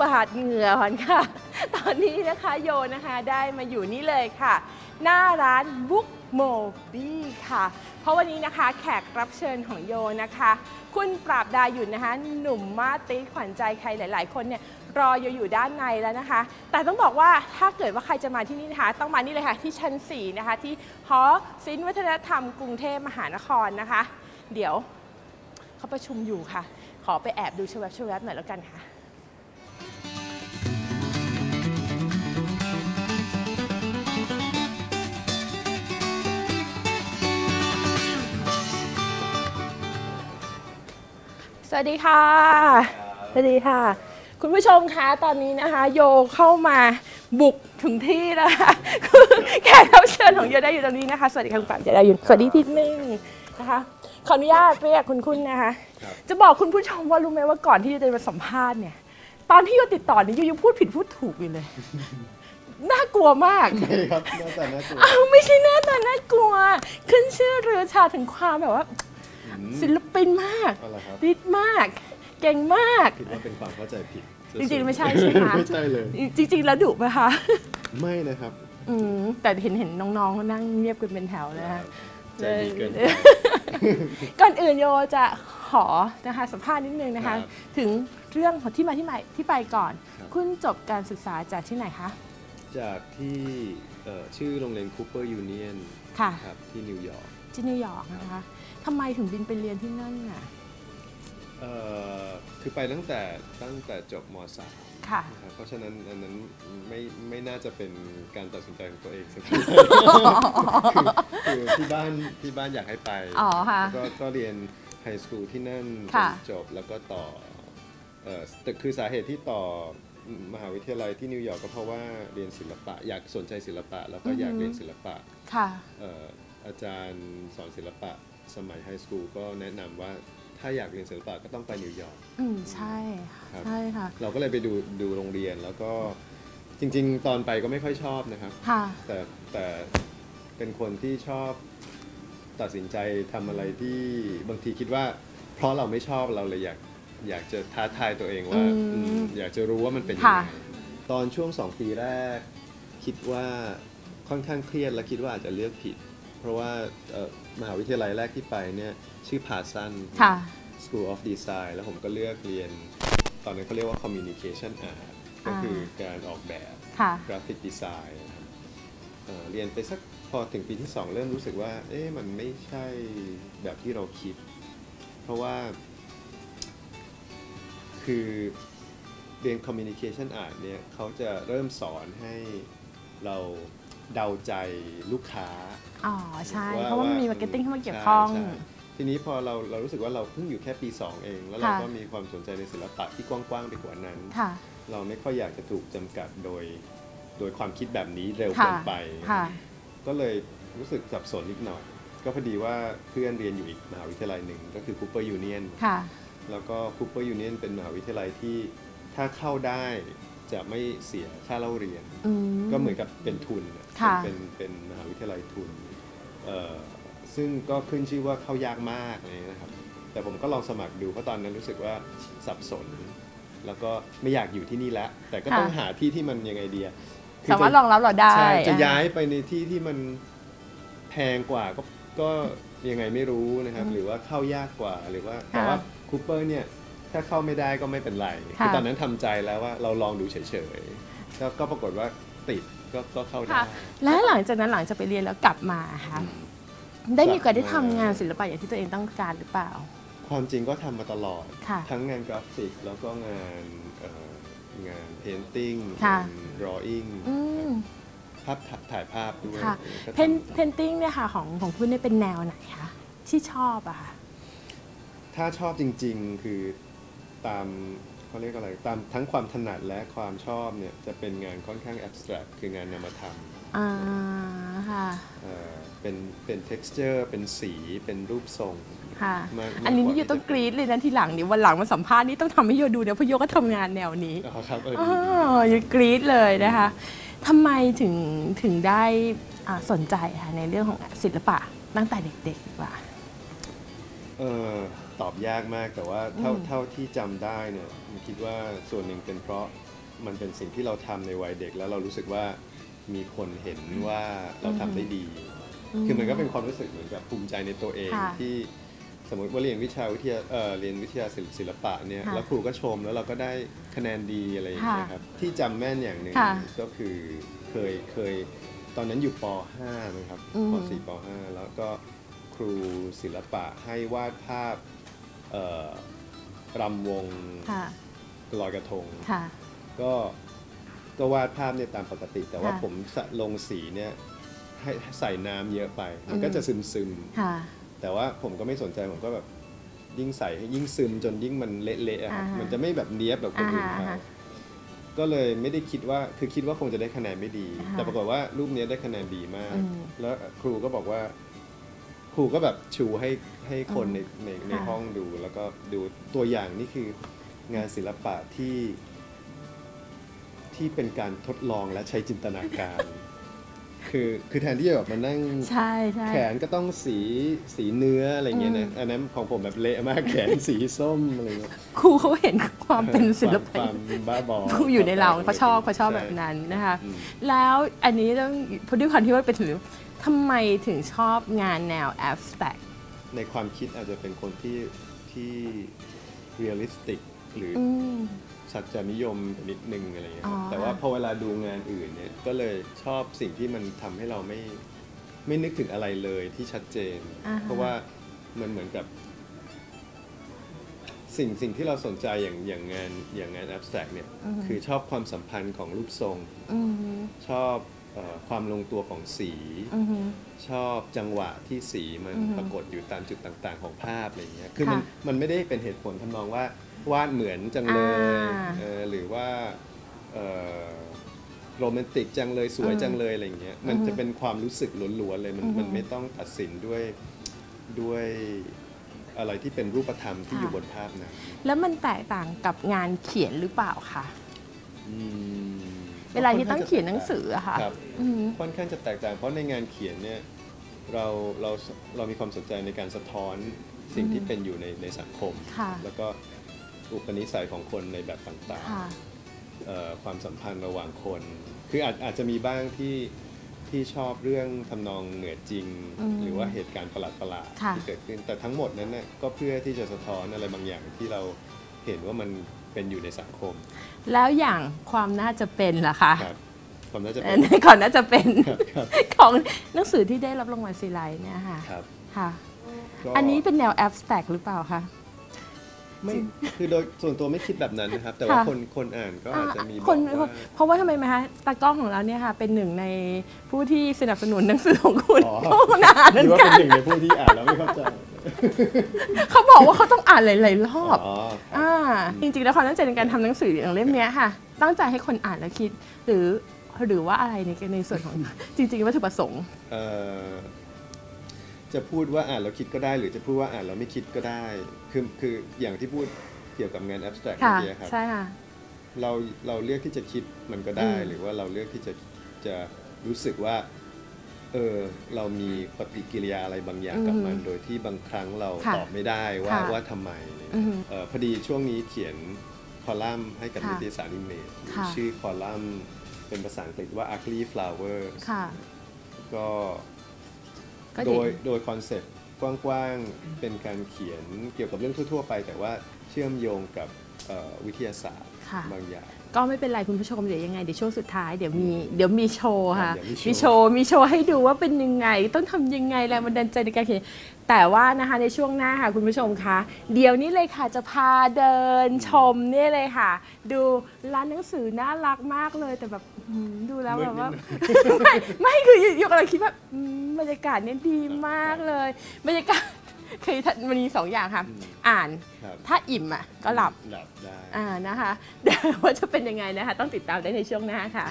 ปาดเหงื่อผ่อนค่ะตอนนี้นะคะโยนะคะได้มาอยู่นี่เลยค่ะหน้าร้านบุ๊กโมบี้ค่ะเพราะวันนี้นะคะแขกรับเชิญของโยนะคะคุณปราบดาหยุ่นนะคะหนุ่มมาสติขวัญใจใครหลายๆคนเนี่ยรอโยอยู่ด้านในแล้วนะคะแต่ต้องบอกว่าถ้าเกิดว่าใครจะมาที่นี่นะคะต้องมานี่เลยค่ะที่ชั้น 4นะคะที่หอศิลปวัฒนธรรมกรุงเทพมหานครนะคะเดี๋ยวเขาประชุมอยู่ค่ะขอไปแอบดูชแวบๆหน่อยแล้วกันค่ะสวัสดีค่ะสวัสดีค่ะคุณผู้ชมคะตอนนี้นะคะโยเข้ามาบุกถึงที่แล้วค่ะแขกรับเชิญของโยได้อยู่ตรงนี้นะคะสวัสดีค่ะคุณปราบดาหยุ่นสวัสดีทีนึงนะคะขออนุญาตเรียกคุณนะคะจะบอกคุณผู้ชมว่ารู้ไหมว่าก่อนที่จะมาสัมภาษณ์เนี่ยตอนที่โยติดต่อเนี่ยโยยังพูดผิดพูดถูกอยู่เลยน่ากลัวมากครับหน้าตาน่ากลัวอ้าวไม่ใช่หน้าตาน่ากลัวขึ้นชื่อเรือชาถึงความแบบว่าศิลปินมากติดมากเก่งมากคิดว่าเป็นความเข้าใจผิดจริงๆไม่ใช่ใช่ไหมคะไม่ใช่เลยจริงๆแล้วดุไหมคะไม่นะครับแต่เห็นน้องๆนั่งเงียบกันเป็นแถวนะฮะก่อนอื่นโยจะขอนะคะสัมภาษณ์นิดนึงนะคะถึงเรื่องของที่มาที่ไปก่อนคุณจบการศึกษาจากที่ไหนคะจากที่ชื่อโรงเรียน Cooper Union ค่ะที่นิวยอร์กนะคะทำไมถึงบินไปเรียนที่นั่นอ่ะคือไปตั้งแต่จบม.3 ค่ะเพราะฉะนั้นอันนั้นไม่น่าจะเป็นการตัดสินใจของตัวเองสักทีคือที่บ้านอยากให้ไปก็เรียนไฮสคูลที่นั่นจนจบแล้วก็ต่อแต่คือสาเหตุที่ต่อมหาวิทยาลัยที่นิวยอร์กก็เพราะว่าเรียนศิลปะอยากสนใจศิลปะแล้วก็อยากเรียนศิลปะอาจารย์สอนศิลปะสมัยไฮสคูลก็แนะนำว่าถ้าอยากเรียนศิลปะก็ต้องไปนิวยอร์กใช่ค่ะใช่ค่ะเราก็เลยไปดูโรงเรียนแล้วก็จริงๆตอนไปก็ไม่ค่อยชอบนะครับแต่เป็นคนที่ชอบตัดสินใจทำอะไรที่บางทีคิดว่าเพราะเราไม่ชอบเราเลยอยากจะท้าทายตัวเองว่าอยากจะรู้ว่ามันเป็นยังไงตอนช่วง2ปีแรกคิดว่าค่อนข้างเครียดและคิดว่าอาจจะเลือกผิดเพราะว่ามหาวิทยาลัยแรกที่ไปเนี่ยชื่อพาสัน School of Design แล้วผมก็เลือกเรียนตอนนั้นเขาเรียกว่า Communication Art ก็คือการออกแบบ Graphic Design เรียนไปสักพอถึงปีที่2เริ่มรู้สึกว่าเอ๊ะมันไม่ใช่แบบที่เราคิดเพราะว่าคือเรียน Communication Art เนี่ยเขาจะเริ่มสอนให้เราเดาใจลูกค้าอ๋อใช่เพราะว่ามีมาร์เก็ตติ้งเข้ามาเกี่ยวข้องทีนี้พอเรารู้สึกว่าเราเพิ่งอยู่แค่ปี2เองแล้วเราก็มีความสนใจในศิลปะที่กว้างๆไปกว่านั้นเราไม่ค่อยอยากจะถูกจำกัดโดยความคิดแบบนี้เร็วเกินไปก็เลยรู้สึกสับสนนิดหน่อยก็พอดีว่าเพื่อนเรียนอยู่อีกมหาวิทยาลัยหนึ่งก็คือ Cooper Union แล้วก็ Cooper Union เป็นมหาวิทยาลัยที่ถ้าเข้าได้จะไม่เสียค่าเล่าเรียนก็เหมือนกับเป็นทุนเป็นมหาวิทยาลัยทุนซึ่งก็ขึ้นชื่อว่าเข้ายากมากเลยนะครับแต่ผมก็ลองสมัครดูเพราะตอนนั้นรู้สึกว่าสับสนแล้วก็ไม่อยากอยู่ที่นี่แล้วแต่ก็ต้องหาที่ที่มันยังไงดีสามารถรองรับเราได้ใช่จะย้ายไปในที่ที่มันแพงกว่าก็ยังไงไม่รู้นะครับหรือว่าเข้ายากกว่าหรือว่าแต่ว่าคูเปอร์เนี่ยถ้าเข้าไม่ได้ก็ไม่เป็นไรคือตอนนั้นทำใจแล้วว่าเราลองดูเฉยๆแล้วก็ปรากฏว่าติดก็เข้าได้และหลังจากนั้นหลังจากไปเรียนแล้วกลับมาค่ะได้มีโอกาสได้ทำงานศิลปะอย่างที่ตัวเองต้องการหรือเปล่าความจริงก็ทำมาตลอดทั้งงานกราฟิกแล้วก็งานเพนติ้งดรออิ่งภาพถ่ายภาพด้วยเพนติ้งเนี่ยค่ะของคุณเนี่ยเป็นแนวไหนคะที่ชอบอะค่ะถ้าชอบจริงๆคือตามเขาเรียกอะไรตามทั้งความถนัดและความชอบเนี่ยจะเป็นงานค่อนข้างแอบสแตรกคืองานนามธรรมเป็น texture เป็นสีเป็นรูปทรงอันนี้โยต้องกรี๊ดเลยนะทีหลังนี่วันหลังมาสัมภาษณ์นี่ต้องทำให้โยดูเนี่ยเพราะโยก็ทำงานแนวนี้ครับโยกรี๊ดเลยนะคะทำไมถึงได้สนใจค่ะในเรื่องของศิลปะตั้งแต่เด็กๆว่าตอบยากมากแต่ว่าเท่าที่จำได้เนี่ยผมคิดว่าส่วนหนึ่งเป็นเพราะ มันเป็นสิ่งที่เราทำในวัยเด็กแล้วเรารู้สึกว่ามีคนเห็นว่าเราทำได้ดีคือมันก็เป็นความรู้สึกเหมือนกับภูมิใจในตัวเองที่สมมติว่าเรียนวิชาวิทยาเรียนวิทยาศิลปะเนี่ยแล้วครูก็ชมแล้วเราก็ได้คะแนนดีอะไรอย่างเงี้ยครับที่จำแม่นอย่างหนึ่งก็คือเคยตอนนั้นอยู่ป.5 นะครับป.4 ป.5 แล้วก็ครูศิลปะให้วาดภาพรำวงลอยกระทงก็วาดภาพเนี่ยตามปกติแต่ว่าผมลงสีเนี่ยให้ใส่น้ำเยอะไปมันก็จะซึมแต่ว่าผมก็ไม่สนใจผมก็แบบยิ่งใส่ให้ยิ่งซึมจนยิ่งมันเละๆมันจะไม่แบบเนี้ยบแบบคนอื่นเขาก็เลยไม่ได้คิดว่าคือคิดว่าคงจะได้คะแนนไม่ดีแต่ปรากฏว่ารูปนี้ได้คะแนนดีมากแล้วครูก็บอกว่าครูก็แบบชูให้คนในห้องดูแล้วก็ดูตัวอย่างนี่คืองานศิลปะที่เป็นการทดลองและใช้จินตนาการคือแทนที่จะแบบมานั่งแขนก็ต้องสีเนื้ออะไรเงี้ยนะอันนั้นของผมแบบเละมากแขนสีส้มอะไรเงี้ยครูเขาเห็นความเป็นศิลปะบ้าบออยู่ในเราเขาชอบแบบนั้นนะคะแล้วอันนี้ต้องพอด้วยความที่ว่าเป็นศิลปะทำไมถึงชอบงานแนว abstract ในความคิดอาจจะเป็นคนที่เรียลลิสติกหรือสัจจนิยมนิดนึงอะไรอย่างเงี้ยครับแต่ว่าพอเวลาดูงานอื่นเนี่ยก็เลยชอบสิ่งที่มันทำให้เราไม่นึกถึงอะไรเลยที่ชัดเจนเพราะว่ามันเหมือนกับสิ่งที่เราสนใจอย่างงาน abstract เนี่ยคือชอบความสัมพันธ์ของรูปทรงชอบความลงตัวของสีชอบจังหวะที่สีมันปรากฏอยู่ตามจุดต่างๆของภาพอะไรอย่างเงี้ยคือมันไม่ได้เป็นเหตุผลทำนองว่าวาดเหมือนจังเลยหรือว่าโรแมนติกจังเลยสวยจังเลยอะไรอย่างเงี้ยมันจะเป็นความรู้สึกล้วนๆเลยมันไม่ต้องตัดสินด้วยอะไรที่เป็นรูปธรรมที่อยู่บนภาพนะแล้วมันแตกต่างกับงานเขียนหรือเปล่าคะเวลาที่ต้องเขียนหนังสืออะค่ะค่อนข้างจะแตกต่างเพราะในงานเขียนเนี่ยเรามีความสนใจในการสะท้อนสิ่งที่เป็นอยู่ในสังคมแล้วก็อุปนิสัยของคนในแบบต่างๆความสัมพันธ์ระหว่างคนคืออาจจะมีบ้างที่ชอบเรื่องทำนองเหนือจริงหรือว่าเหตุการณ์ประหลาดๆที่เกิดขึ้นแต่ทั้งหมดนั้นเนี่ยก็เพื่อที่จะสะท้อนอะไรบางอย่างที่เราเห็นว่ามันเป็นอยู่ในสังคมแล้วอย่างความน่าจะเป็นล่ะคะความน่าจะเป็นความน่าจะเป็นของหนังสือที่ได้รับรางวัลศิไลเนี่ยค่ะค่ะอันนี้เป็นแนว abstract หรือเปล่าคะไม่คือโดยส่วนตัวไม่คิดแบบนั้นนะครับแต่ว่าคนอ่านก็อาจจะมีคนเพราะว่าทำไมคะตากล้องของเราเนี่ยค่ะเป็นหนึ่งในผู้ที่สนับสนุนหนังสือของคุณเขาอ่านด้วยกันหนึ่งในผู้ที่อ่านแล้วไม่เข้าใจเขาบอกว่าเขาต้องอ่านหลายๆรอบจริงๆแล้วความตั้งใจในการทำหนังสืออย่างเล่มนี้ค่ะตั้งใจให้คนอ่านและคิดหรือว่าอะไรในส่วนของจริงๆวัตถุประสงค์จะพูดว่าอ่านแล้วคิดก็ได้หรือจะพูดว่าอ่านแล้วไม่คิดก็ได้คืออย่างที่พูดเกี่ยวกับงาน abstract นี่ครับใช่ค่ะเราเลือกที่จะคิดมันก็ได้หรือว่าเราเลือกที่จะรู้สึกว่าเรามีปฏิกิริยาอะไรบางอย่างกับมันโดยที่บางครั้งเราตอบไม่ได้ว่าทำไมพอดีช่วงนี้เขียนคอลัมน์ให้กับนิตยสารอิมเมจชื่อคอลัมน์เป็นภาษาอังกฤษว่า ugly flower โดยคอนเซ็ปต์กว้างๆเป็นการเขียนเกี่ยวกับเรื่องทั่วๆไปแต่ว่าเชื่อมโยงกับวิทยาศาสตร์บางอย่างก็ไม่เป็นไรคุณผู้ชมเดี๋ยวยังไงเดี๋ยวช่วงสุดท้ายเดี๋ยวมีโชว์ค่ะมีโชว์ให้ดูว่าเป็นยังไงต้องทำยังไงแรงบันดาลใจในการเขียนแต่ว่านะคะในช่วงหน้าค่ะคุณผู้ชมคะเดี๋ยวนี้เลยค่ะจะพาเดินชมนี่เลยค่ะดูร้านหนังสือน่ารักมากเลยแต่แบบดูแล้วแบบว่าไม่คืออยู่กับเราคิดแบบบรรยากาศเนี่ยดีมากเลยบรรยากาศคือมันมีสองอย่างค่ะอ่านถ้าอิ่มอ่ะก็หลับได้นะคะว่าจะเป็นยังไงนะคะต้องติดตามได้ในช่วงหน้าค่ะ